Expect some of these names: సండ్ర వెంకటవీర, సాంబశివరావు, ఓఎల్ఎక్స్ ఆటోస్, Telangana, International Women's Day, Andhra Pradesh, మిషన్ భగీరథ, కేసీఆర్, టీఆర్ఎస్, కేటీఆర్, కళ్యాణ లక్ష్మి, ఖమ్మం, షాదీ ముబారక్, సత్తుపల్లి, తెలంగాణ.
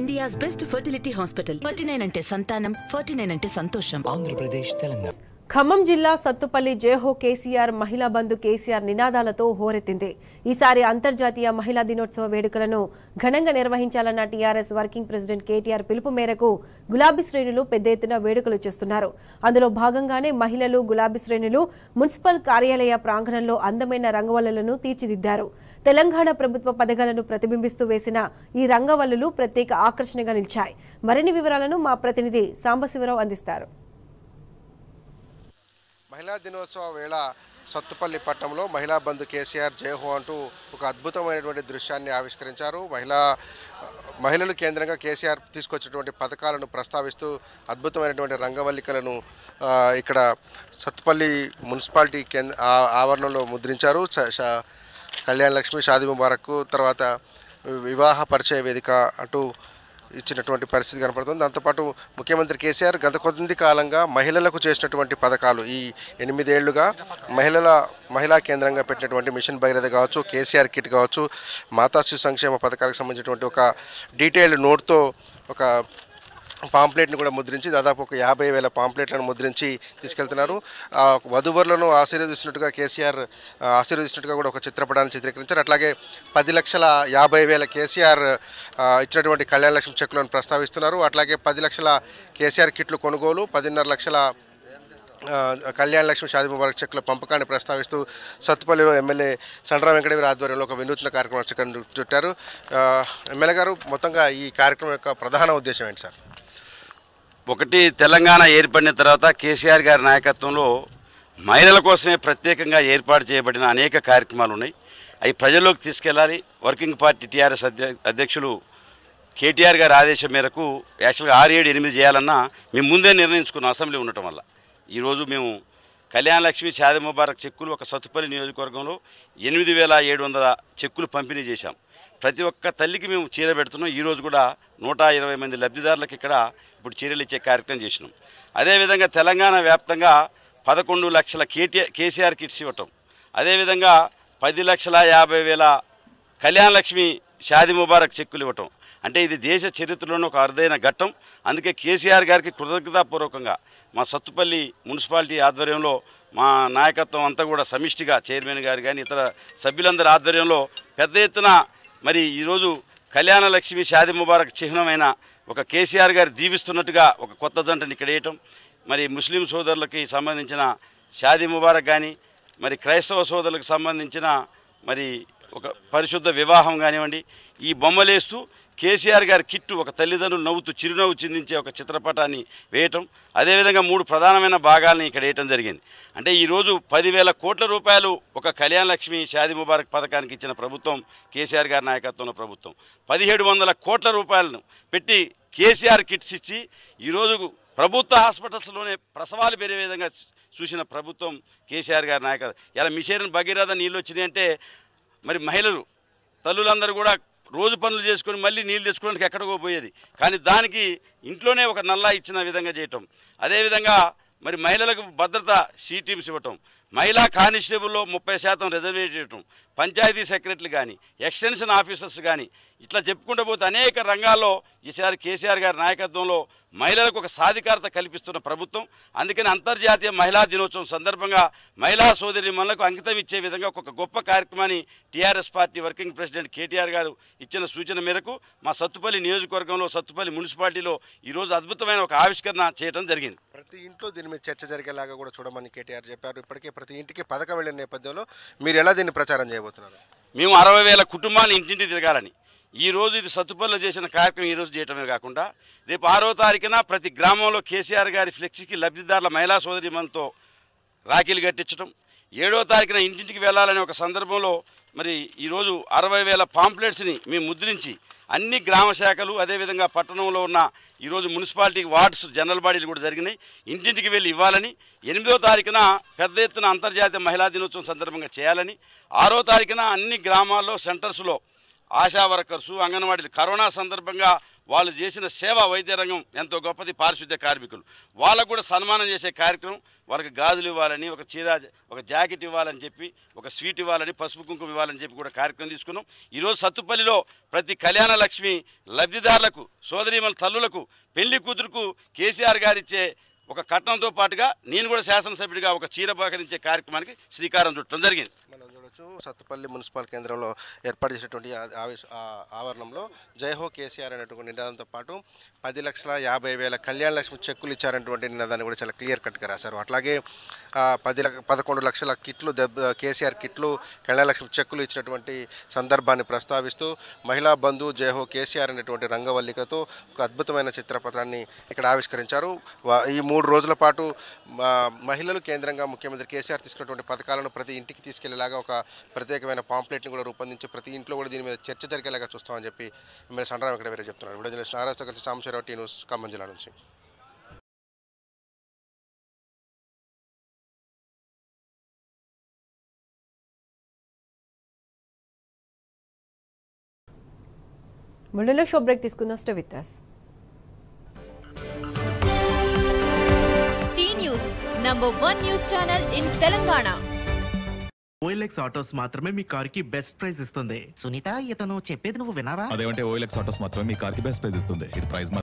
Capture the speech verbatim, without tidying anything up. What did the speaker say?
India's best fertility hospital. forty-nine ante santanam, forty-nine ante santosham. Andhra Pradesh, Telangana. ఖమ్మం జిల్లా సత్తుపల్లి జేహో కేసీఆర్ మహిళా బంధు కేసీఆర్ నినాదాలతో హోరెత్తింది. ఈసారి అంతర్జాతీయ మహిళా దినోత్సవ వేడుకలను ఘనంగా నిర్వహించాలన్న టీఆర్ఎస్ వర్కింగ్ ప్రెసిడెంట్ కేటీఆర్ పిలుపు మేరకు గులాబీ శ్రేణులు పెద్ద ఎత్తున వేడుకలు చేస్తున్నారు. అందులో భాగంగానే మహిళలు గులాబీ శ్రేణులు మున్సిపల్ కార్యాలయ ప్రాంగణంలో అందమైన రంగవల్లులను తీర్చిదిద్దారు. తెలంగాణ ప్రభుత్వ పథకాలను ప్రతిబింబిస్తూ వేసిన ఈ రంగవల్లులు ప్రత్యేక ఆకర్షణగా నిలిచాయి. మరిన్ని వివరాలను మా ప్రతినిధి సాంబశివరావు అందిస్తారు. మహిళా దినోత్సవ వేళ సత్తుపల్లి పట్టణంలో మహిళా బంధు కేసీఆర్ జయహో అంటూ ఒక అద్భుతమైనటువంటి దృశ్యాన్ని ఆవిష్కరించారు. మహిళా మహిళలు కేంద్రంగా కేసీఆర్ తీసుకొచ్చినటువంటి పథకాలను ప్రస్తావిస్తూ అద్భుతమైనటువంటి రంగవల్లికలను ఇక్కడ సత్తుపల్లి మున్సిపాలిటీ కేంద్ర ఆవరణలో ముద్రించారు. కళ్యాణ లక్ష్మి, షాదీ ముబారక్, తర్వాత వివాహ పరిచయ వేదిక అంటూ ఇచ్చినటువంటి పరిస్థితి కనపడుతుంది. దాంతోపాటు ముఖ్యమంత్రి కేసీఆర్ గత కొద్ది కాలంగా మహిళలకు చేసినటువంటి పథకాలు, ఈ ఎనిమిదేళ్లుగా మహిళల మహిళా కేంద్రంగా పెట్టినటువంటి మిషన్ భగీరథ కావచ్చు, కేసీఆర్ కిట్ కావచ్చు, మాతా శిశు సంక్షేమ పథకాలకు సంబంధించినటువంటి ఒక డీటెయిల్డ్ నోట్తో ఒక పాంప్లెట్ను కూడా ముద్రించి దాదాపు ఒక యాభై వేల పాంప్లెట్లను ముద్రించి తీసుకెళ్తున్నారు. వధువరులను ఆశీర్వదిస్తున్నట్టుగా కేసీఆర్ ఆశీర్వదిస్తున్నట్టుగా కూడా ఒక చిత్రపటాన్ని చిత్రీకరించారు. అట్లాగే పది లక్షల యాభై వేల కేసీఆర్ ఇచ్చినటువంటి కళ్యాణ లక్ష్మి చెక్కులను ప్రస్తావిస్తున్నారు. అట్లాగే పది లక్షల కేసీఆర్ కిట్లు కొనుగోలు, పదిన్నర లక్షల కళ్యాణ లక్ష్మి షాదీ ముబారక్ చెక్కుల పంపకాన్ని ప్రస్తావిస్తూ సత్తుపల్లిలో ఎమ్మెల్యే సండ్ర వెంకటవీర ఆధ్వర్యంలో ఒక వినూత్న కార్యక్రమం చుట్టారు. ఎమ్మెల్యే గారు, మొత్తంగా ఈ కార్యక్రమం యొక్క ప్రధాన ఉద్దేశం ఏంటి సార్? ఒకటి, తెలంగాణ ఏర్పడిన తర్వాత కేసీఆర్ గారి నాయకత్వంలో మహిళల కోసమే ప్రత్యేకంగా ఏర్పాటు చేయబడిన అనేక కార్యక్రమాలు ఉన్నాయి. అవి ప్రజల్లోకి తీసుకెళ్ళాలి. వర్కింగ్ పార్టీ టీఆర్ఎస్ అధ్యక్షులు కేటీఆర్ గారి ఆదేశం మేరకు యాక్చువల్గా ఆరు ఏడు ఎనిమిది చేయాలన్నా మేము ముందే నిర్ణయించుకున్నాం. అసెంబ్లీ ఉండటం వల్ల ఈరోజు మేము కళ్యాణ లక్ష్మి షాదీ ముబారక్ చెక్కులు ఒక సత్తుపల్లి నియోజకవర్గంలో ఎనిమిది వేల ఏడు వందల చెక్కులు పంపిణీ చేశాం. ప్రతి ఒక్క తల్లికి మేము చీర పెడుతున్నాం. ఈరోజు కూడా నూట ఇరవై మంది లబ్ధిదారులకు ఇక్కడ ఇప్పుడు చీరలు ఇచ్చే కార్యక్రమం చేసినాం. అదేవిధంగా తెలంగాణ వ్యాప్తంగా పదకొండు లక్షల కేటీఆర్ కేసీఆర్ కిట్స్ ఇవ్వటం, అదేవిధంగా పది లక్షల యాభై వేల కళ్యాణ లక్ష్మి షాదీ ముబారక్ చెక్కులు ఇవ్వటం అంటే ఇది దేశ చరిత్రలోనే ఒక అరుదైన ఘట్టం. అందుకే కేసీఆర్ గారికి కృతజ్ఞతాపూర్వకంగా మా సత్తుపల్లి మున్సిపాలిటీ ఆధ్వర్యంలో మా నాయకత్వం అంతా కూడా సమిష్టిగా చైర్మన్ గారు కానీ ఇతర సభ్యులందరి ఆధ్వర్యంలో పెద్ద ఎత్తున మరి ఈరోజు కళ్యాణ లక్ష్మి షాదీ ముబారక్ చిహ్నమైన ఒక కేసీఆర్ గారు దీవిస్తున్నట్టుగా ఒక కొత్త జంటని ఇక్కడ వేయటం, మరి ముస్లిం సోదరులకి సంబంధించిన షాదీ ముబారక్ కానీ, మరి క్రైస్తవ సోదరులకు సంబంధించిన మరి ఒక పరిశుద్ధ వివాహం కానివ్వండి, ఈ బొమ్మలేస్తూ కేసీఆర్ గారి కిట్టు ఒక తల్లిదండ్రులు నవ్వుతూ చిరునవ్వు చిందించే ఒక చిత్రపటాన్ని వేయటం, అదేవిధంగా మూడు ప్రధానమైన భాగాలను ఇక్కడ వేయటం జరిగింది. అంటే ఈరోజు పదివేల కోట్ల రూపాయలు ఒక కళ్యాణ లక్ష్మి షాదీ ముబారక్ పథకానికి ఇచ్చిన ప్రభుత్వం కేసీఆర్ గారి నాయకత్వంలో ప్రభుత్వం పదిహేడు వందల కోట్ల రూపాయలను పెట్టి కేసీఆర్ కిట్స్ ఇచ్చి ఈరోజు ప్రభుత్వ హాస్పిటల్స్లోనే ప్రసవాలు పెరిగే విధంగా చూసిన ప్రభుత్వం కేసీఆర్ గారి నాయకత్వం. ఇలా మిషన్ భగీరథ నీళ్ళు వచ్చినాయి అంటే మరి మహిళలు తల్లులందరూ కూడా రోజు పనులు చేసుకొని మళ్ళీ నీళ్ళు తెచ్చుకోవడానికి ఎక్కడికో పోయేది, కానీ దానికి ఇంట్లోనే ఒక నల్లా ఇచ్చిన విధంగా చేయటం, అదేవిధంగా మరి మహిళలకు భద్రత సి టీమ్స్ ఇవ్వటం, మహిళా కానిస్టేబుల్లో ముప్పై శాతం రిజర్వేషన్ ఇవ్వటం, పంచాయతీ సెక్రటరీలు కానీ, ఎక్స్టెన్షన్ ఆఫీసర్స్ కానీ, ఇట్లా చెప్పుకుంటూ పోతే అనేక రంగాల్లో ఈసారి కేసీఆర్ గారి నాయకత్వంలో మహిళలకు ఒక సాధికారత కల్పిస్తున్న ప్రభుత్వం. అందుకని అంతర్జాతీయ మహిళా దినోత్సవం సందర్భంగా మహిళా సోదరి మనకు అంకితం ఇచ్చే విధంగా ఒక గొప్ప కార్యక్రమాన్ని టీఆర్ఎస్ party working president కేటీఆర్ గారు ఇచ్చిన సూచన మేరకు మా సత్తుపల్లి నియోజకవర్గంలో సత్తుపల్లి మున్సిపాలిటీలో ఈరోజు అద్భుతమైన ఒక ఆవిష్కరణ చేయడం జరిగింది. ప్రతి ఇంట్లో దీని మీద చర్చ జరిగేలాగా కూడా చూడమని కేటీఆర్ చెప్పారు. ఇప్పటికే ప్రతి ఇంటికి పథకం వెళ్ళిన నేపథ్యంలో మీరు ఎలా దీన్ని ప్రచారం చేయబోతున్నారు? మేము అరవై వేల కుటుంబాన్ని ఇంటింటి తిరగాలని ఈరోజు ఇది సత్తుపల్లిలో చేసిన కార్యక్రమం ఈరోజు చేయటమే కాకుండా రేపు ఆరో తారీఖున ప్రతి గ్రామంలో కేసీఆర్ గారి ఫ్లెక్సీకి లబ్ధిదారుల మహిళా సోదరిమణులతో రాఖీలు కట్టించడం, ఏడో తారీఖున ఇంటింటికి వెళ్ళాలనే ఒక సందర్భంలో మరి ఈరోజు అరవై వేల పాంప్లెట్స్ని మేము ముద్రించి అన్ని గ్రామ శాఖలు అదేవిధంగా పట్టణంలో ఉన్న ఈరోజు మున్సిపాలిటీ వార్డ్స్ జనరల్ బాడీలు కూడా జరిగినాయి ఇంటింటికి వెళ్ళి ఇవ్వాలని, ఎనిమిదో తారీఖున పెద్ద ఎత్తున అంతర్జాతీయ మహిళా దినోత్సవం సందర్భంగా చేయాలని, ఆరో తారీఖున అన్ని గ్రామాల్లో సెంటర్స్లో ఆశా వర్కర్స్ అంగన్వాడీలు కరోనా సందర్భంగా వాళ్ళు చేసిన సేవ వైద్య రంగం ఎంతో గొప్పది. పారిశుద్ధ్య కార్మికులు వాళ్ళకు కూడా సన్మానం చేసే కార్యక్రమం, వాళ్ళకి గాజులు ఇవ్వాలని, ఒక చీర ఒక జాకెట్ ఇవ్వాలని చెప్పి, ఒక స్వీట్ ఇవ్వాలని, పసుపు కుంకుమ ఇవ్వాలని చెప్పి కూడా కార్యక్రమం తీసుకున్నాం. ఈరోజు సత్తుపల్లిలో ప్రతి కళ్యాణ లక్ష్మి లబ్ధిదారులకు, సోదరీమల తల్లులకు, పెళ్లి కూతురుకు కేసీఆర్ గారు ఇచ్చే ఒక కట్నంతో పాటుగా నేను కూడా శాసనసభ్యుడిగా ఒక చీర బహకరించే కార్యక్రమానికి శ్రీకారం చుట్టడం జరిగింది. మనం చూడొచ్చు సత్తుపల్లి మున్సిపల్ కేంద్రంలో ఏర్పాటు చేసినటువంటి ఆవరణంలో జైహో కేసీఆర్ అనేటువంటి నినాదంతో పాటు పది లక్షల యాభై వేల కళ్యాణ లక్ష్మి చెక్కులు ఇచ్చారనేటువంటి నినాదాన్ని కూడా చాలా క్లియర్ కట్గా రాశారు. అట్లాగే పది పదకొండు లక్షల కిట్లు దెబ్బ కేసీఆర్ కిట్లు కళ్యాణ లక్ష్మి చెక్కులు ఇచ్చినటువంటి సందర్భాన్ని ప్రస్తావిస్తూ మహిళా బంధు జైహో కేసీఆర్ అనేటువంటి రంగవల్లికతో ఒక అద్భుతమైన చిత్రపత్రాన్ని ఇక్కడ ఆవిష్కరించారు. ఈ మూడు రోజుల పాటు మహిళలు కేంద్రంగా ముఖ్యమంత్రి కేసీఆర్ తీసుకున్నటువంటి పథకాలను ప్రతి ఇంటికి తీసుకెళ్లేలాగా ఒక ప్రత్యేకమైన పాంప్లెట్ని కూడా రూపొందించి ప్రతి ఇంట్లో కూడా దీని మీద చర్చ జరిగేలాగా చూస్తామని చెప్పి ఎమ్మెల్యే సండ్రామ్ ఇక్కడ వేరే చెప్తున్నారు. విడుదల నారాజుతో కలిసి సాంబశివరావు, టీ న్యూస్, ఖమ్మం జిల్లా నుంచి. షో బ్రేక్ తీసుకుందాం. Number one news channel in Telangana. ఓఎల్ఎక్స్ ఆటోస్ మాత్రమే మీ కార్ కి బెస్ట్ ప్రైస్ ఇస్తుంది. సునీత, ఇతను చెప్పేది నువ్వు విన్నావా? అదేమంటే ఓఎల్ఎక్స్ ఆటోస్ మాత్రమే మీ కార్ కి బెస్ట్ ప్రైస్ ఇస్తుంది. ఇది ప్రైస్